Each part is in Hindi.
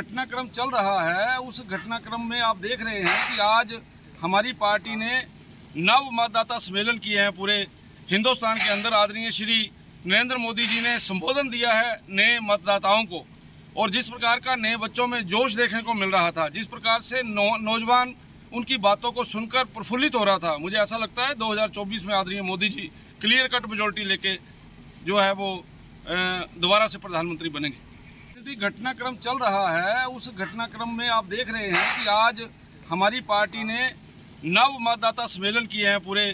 घटनाक्रम चल रहा है, उस घटनाक्रम में आप देख रहे हैं कि आज हमारी पार्टी ने नव मतदाता सम्मेलन किए हैं। पूरे हिंदुस्तान के अंदर आदरणीय श्री नरेंद्र मोदी जी ने संबोधन दिया है नए मतदाताओं को, और जिस प्रकार का नए बच्चों में जोश देखने को मिल रहा था, जिस प्रकार से नौजवान उनकी बातों को सुनकर प्रफुल्लित हो रहा था, मुझे ऐसा लगता है 2024 में आदरणीय Modi ji clear cut majority लेके जो है वो दोबारा से प्रधानमंत्री बनेंगे। यदि घटनाक्रम चल रहा है, उस घटनाक्रम में आप देख रहे हैं कि आज हमारी पार्टी ने नव मतदाता सम्मेलन किए हैं। पूरे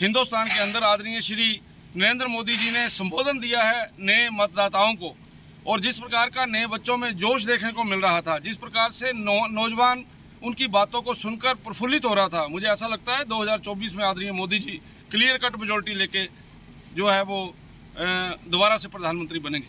हिंदुस्तान के अंदर आदरणीय श्री नरेंद्र मोदी जी ने संबोधन दिया है नए मतदाताओं को, और जिस प्रकार का नए बच्चों में जोश देखने को मिल रहा था, जिस प्रकार से नौजवान उनकी बातों को सुनकर प्रफुल्लित हो रहा था, मुझे ऐसा लगता है 2024 में आदरणीय Modi ji clear cut majority लेके जो है वो दोबारा से प्रधानमंत्री बनेंगे।